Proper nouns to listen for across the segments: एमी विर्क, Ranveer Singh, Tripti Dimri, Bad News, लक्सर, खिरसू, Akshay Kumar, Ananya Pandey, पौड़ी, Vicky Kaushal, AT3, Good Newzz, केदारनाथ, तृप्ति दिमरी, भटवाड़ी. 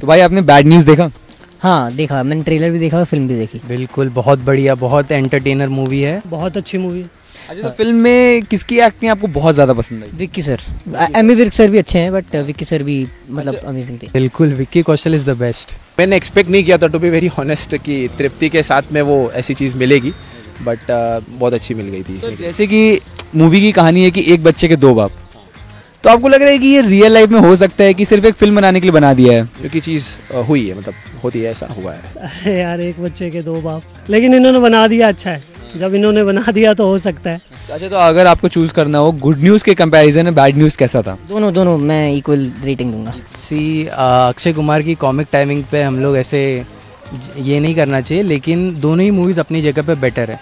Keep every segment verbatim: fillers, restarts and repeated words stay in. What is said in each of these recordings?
तो भाई आपने बैड न्यूज़ देखा? हाँ देखा, मैंने ट्रेलर भी देखा और फिल्म भी देखी। बिल्कुल, बहुत बढ़िया, बहुत एंटरटेनर मूवी है, बहुत अच्छी मूवी। अच्छा, तो फिल्म में किसकी एक्टिंग आपको बहुत ज़्यादा पसंद आई? विक्की सर, एमी विर्क सर भी अच्छे हैं, बट विक्की सर भी मतलब अमेजिंग थे। बिल्कुल, Vicky Kaushal is the best. मैंने एक्सपेक्ट नहीं किया था, टू बी वेरी हॉनेस्ट, कि तृप्ति के साथ में वो ऐसी चीज़ मिलेगी, बट बहुत अच्छी मिल गई थी। तो जैसे कि मूवी की कहानी है कि एक बच्चे के दो बाप, तो आपको लग रहा है कि ये रियल लाइफ में हो सकता है कि सिर्फ एक फिल्म बनाने के लिए बना दिया है? क्योंकि चीज़ हुई है, मतलब होती है, ऐसा हुआ है। अरे यार, एक बच्चे के दो बाप, लेकिन इन्होंने बना दिया। अच्छा है, जब इन्होंने बना दिया तो हो सकता है। अच्छा, तो अगर आपको चूज़ करना हो गुड न्यूज़ के कंपैरिजन में बैड न्यूज़ कैसा था? दोनों दोनों मैं इक्वल रेटिंग दूंगा। सी अक्षय कुमार की कॉमिक टाइमिंग पे हम लोग ऐसे ये नहीं करना चाहिए, लेकिन दोनों ही मूवीज़ अपनी जगह पे बेटर है।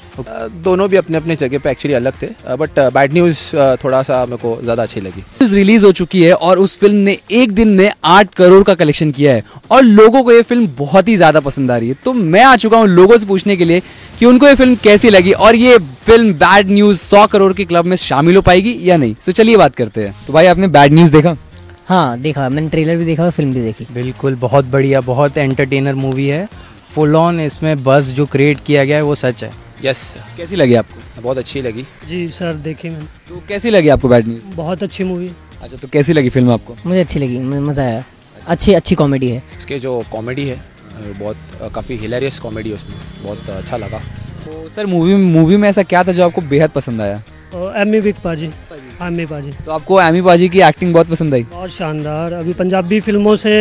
दोनों भी अपने अपने जगह पे एक्चुअली अलग थे, बट बैड न्यूज़ थोड़ा सा मेरे को ज़्यादा अच्छी लगी। रिलीज़ हो चुकी है और उस फिल्म ने एक दिन में आठ करोड़ का कलेक्शन किया है और लोगों को ये फिल्म बहुत ही ज़्यादा पसंद आ रही है। तो मैं आ चुका हूँ लोगों से पूछने के लिए कि उनको ये फिल्म कैसी लगी और ये फिल्म बैड न्यूज़ सौ करोड़ के क्लब में शामिल हो पाएगी या नहीं। तो चलिए बात करते हैं। तो भाई आपने बैड न्यूज़ देखा? हाँ देखा, मैंने ट्रेलर भी देखा और फिल्म भी देखी। बिल्कुल, बहुत बढ़िया, बहुत एंटरटेनर मूवी है, फुल ऑन। इसमें बस जो क्रिएट किया गया है वो सच है। यस, कैसी लगी आपको? बहुत अच्छी लगी जी सर, देखी मैंने। तो कैसी लगी आपको बैड न्यूज़? बहुत अच्छी मूवी। अच्छा, तो कैसी लगी फिल्म आपको? मुझे अच्छी लगी, मुझे मज़ा आया। अच्छा। अच्छी अच्छी कॉमेडी है, उसके जो कॉमेडी है बहुत काफ़ी हिलेरियस कॉमेडी है, उसमें बहुत अच्छा लगा। तो सर मूवी मूवी में ऐसा क्या था जो आपको बेहद पसंद आया? एमी विक पाजी, एमी पाजी। तो आपको एमी पाजी की एक्टिंग बहुत पसंद आई? बहुत शानदार। अभी पंजाबी फिल्मों से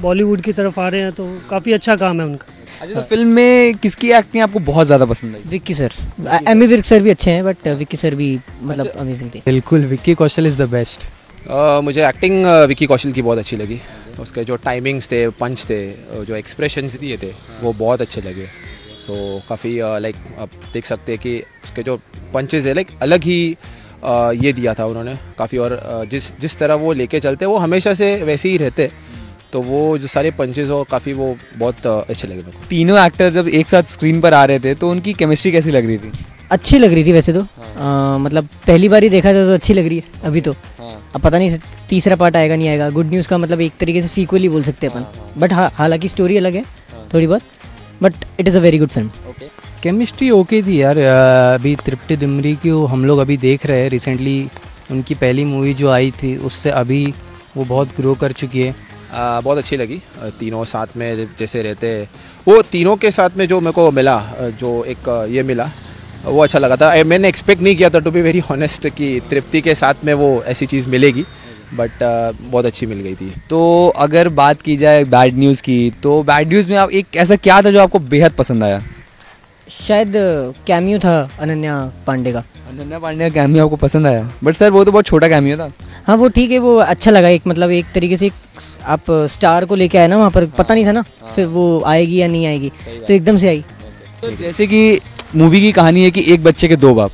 बॉलीवुड की तरफ आ रहे हैं तो काफ़ी अच्छा काम है उनका। अच्छा, तो फिल्म में किसकी एक्टिंग आपको बहुत ज़्यादा पसंद आई? विक्की सर, एमी विर्क सर भी अच्छे हैं, बट विक्की सर भी मतलब अमेजिंग थे। बिल्कुल, Vicky Kaushal is the best. मुझे एक्टिंग विक्की कौशल की बहुत अच्छी लगी। उसके जो टाइमिंग्स थे, पंच थे, जो एक्सप्रेशंस दिए थे वो बहुत अच्छे लगे। तो काफ़ी लाइक आप देख सकते हैं कि उसके जो पंचेज है लाइक अलग ही आ, ये दिया था उन्होंने काफ़ी। और जिस जिस तरह वो लेके चलते वो हमेशा से वैसे ही रहते, तो वो जो सारे पंचेज हो काफ़ी वो बहुत अच्छे लगे मेरे को। तीनों एक्टर जब एक साथ स्क्रीन पर आ रहे थे तो उनकी केमिस्ट्री कैसी लग रही थी? अच्छी लग रही थी वैसे तो। हाँ। आ, मतलब पहली बार ही देखा था तो अच्छी लग रही है अभी तो। हाँ। अब पता नहीं तीसरा पार्ट आएगा नहीं आएगा। गुड न्यूज़ का मतलब एक तरीके से सीक्वल ही बोल सकते हैं अपन, बट हाँ हालाँकि स्टोरी अलग है थोड़ी बहुत, but it is a very good film. Okay, chemistry okay थी यार। अभी तृप्ति दिमरी की हम लोग अभी देख रहे हैं, रिसेंटली उनकी पहली मूवी जो आई थी उससे अभी वो बहुत ग्रो कर चुकी है। आ, बहुत अच्छी लगी। तीनों साथ में जैसे रहते, वो तीनों के साथ में जो मेरे को मिला, जो एक ये मिला वो अच्छा लगा था। मैंने एक्सपेक्ट नहीं किया था, टू बी वेरी हॉनेस्ट, कि तृप्ति के साथ में वो ऐसी चीज़ मिलेगी, बट uh, बहुत अच्छी मिल गई थी। तो अगर बात की जाए बैड न्यूज़ की, तो बैड न्यूज़ में आप एक ऐसा क्या था जो आपको बेहद पसंद आया? शायद कैमियो था अनन्या पांडे का। अनन्या पांडे का कैमियो आपको पसंद आया? बट सर वो तो बहुत छोटा कैमियो था। हाँ वो ठीक है, वो अच्छा लगा। एक मतलब एक तरीके से आप स्टार को लेके आए ना वहाँ पर। हाँ, पता नहीं था ना। हाँ, फिर वो आएगी या नहीं आएगी, तो एकदम से आई। तो जैसे कि मूवी की कहानी है कि एक बच्चे के दो बाप,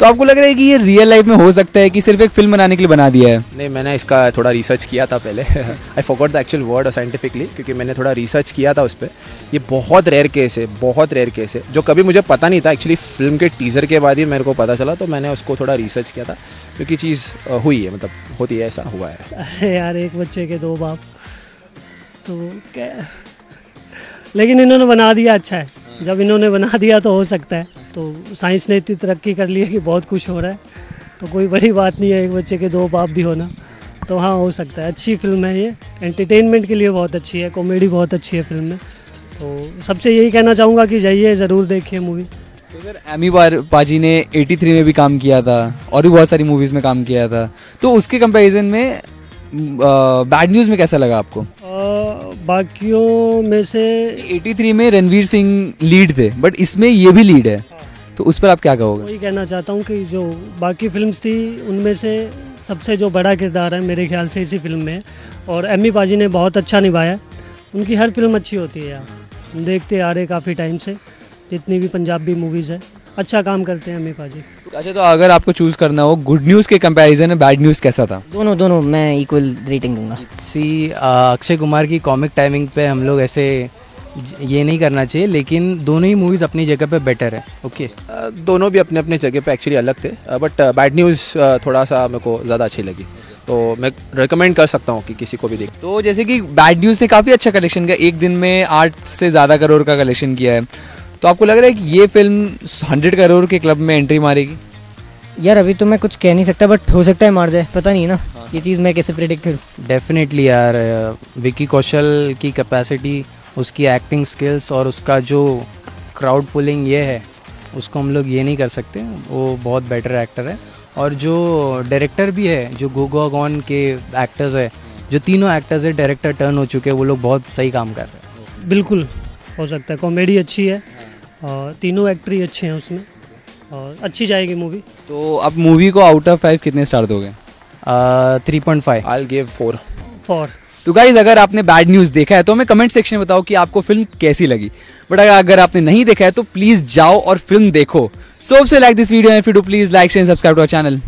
तो आपको लग रहा है कि ये रियल लाइफ में हो सकता है कि सिर्फ एक फिल्म बनाने के लिए बना दिया है? नहीं, मैंने इसका थोड़ा रिसर्च किया था पहले। I forgot the actual word scientifically, क्योंकि मैंने थोड़ा रिसर्च किया था उस पर। ये बहुत रेयर केस है, बहुत रेयर केस है, जो कभी मुझे पता नहीं था। एक्चुअली फिल्म के टीज़र के बाद ही मेरे को पता चला, तो मैंने उसको थोड़ा रिसर्च किया था, क्योंकि चीज़ हुई है, मतलब होती है, ऐसा हुआ है। अरे यार, एक बच्चे के दो बाप तो क्या, लेकिन इन्होंने बना दिया। अच्छा है, जब इन्होंने बना दिया तो हो सकता है। तो साइंस ने इतनी तरक्की कर ली है कि बहुत कुछ हो रहा है, तो कोई बड़ी बात नहीं है एक बच्चे के दो बाप भी होना। तो हाँ, हो सकता है। अच्छी फिल्म है ये, एंटरटेनमेंट के लिए बहुत अच्छी है, कॉमेडी बहुत अच्छी है फिल्म में। तो सबसे यही कहना चाहूँगा कि जाइए, ज़रूर देखिए मूवी। तो सर एमी पाजी ने एटी थ्री में भी काम किया था और भी बहुत सारी मूवीज़ में काम किया था, तो उसके कंपेरिजन में बैड न्यूज़ में कैसा लगा आपको? बाकियों में से एटी थ्री में रणवीर सिंह लीड थे, बट इसमें ये भी लीड है, तो उस पर आप क्या कहोगे? वही कहना चाहता हूँ कि जो बाकी फिल्म्स थी उनमें से सबसे जो बड़ा किरदार है मेरे ख्याल से इसी फिल्म में, और एमी पाजी ने बहुत अच्छा निभाया। उनकी हर फिल्म अच्छी होती है, हम देखते आ रहे काफ़ी टाइम से, जितनी भी पंजाबी मूवीज़ है अच्छा काम करते हैं एमी पाजी। अच्छा, तो अगर आपको चूज़ करना हो गुड न्यूज़ के कंपैरिजन में बैड न्यूज़ कैसा था? दोनों दोनों मैं इक्वल रेटिंग दूंगा। सी अक्षय कुमार की कॉमिक टाइमिंग पे हम लोग ऐसे ये नहीं करना चाहिए, लेकिन दोनों ही मूवीज़ अपनी जगह पे बेटर है। ओके, दोनों भी अपने अपने जगह पे एक्चुअली अलग थे, बट बैड न्यूज़ थोड़ा सा मेरे को ज़्यादा अच्छी लगी। तो मैं रिकमेंड कर सकता हूँ कि किसी को भी देख। तो जैसे कि बैड न्यूज़ ने काफ़ी अच्छा कलेक्शन किया, एक दिन में आठ से ज़्यादा करोड़ का कलेक्शन किया है, तो आपको लग रहा है कि ये फिल्म हंड्रेड करोड़ के क्लब में एंट्री मारेगी? यार अभी तो मैं कुछ कह नहीं सकता, बट हो सकता है मार जाए, पता नहीं ना। हाँ। ये चीज़ मैं कैसे प्रेडिक्ट करूँ? डेफिनेटली यार, विक्की कौशल की कैपेसिटी, उसकी एक्टिंग स्किल्स और उसका जो क्राउड पुलिंग ये है, उसको हम लोग ये नहीं कर सकते। वो बहुत बेटर एक्टर है, और जो डायरेक्टर भी है, जो गोगो गॉन के एक्टर्स है, जो तीनों एक्टर्स है डायरेक्टर टर्न हो चुके हैं, वो लोग बहुत सही काम कर रहे हैं। बिल्कुल हो सकता है, कॉमेडी अच्छी है और तीनों एक्टर ही अच्छे हैं उसमें, और अच्छी जाएगी मूवी। तो आप मूवी को आउट ऑफ फाइव कितने स्टार दोगे? Three point five. I give four. Four. तो गाइज अगर आपने बैड न्यूज़ देखा है तो हमें कमेंट सेक्शन में बताओ कि आपको फिल्म कैसी लगी, बट अगर आपने नहीं देखा है तो प्लीज़ जाओ और फिल्म देखो। So if you like this video and if you do please like share and subscribe to our channel.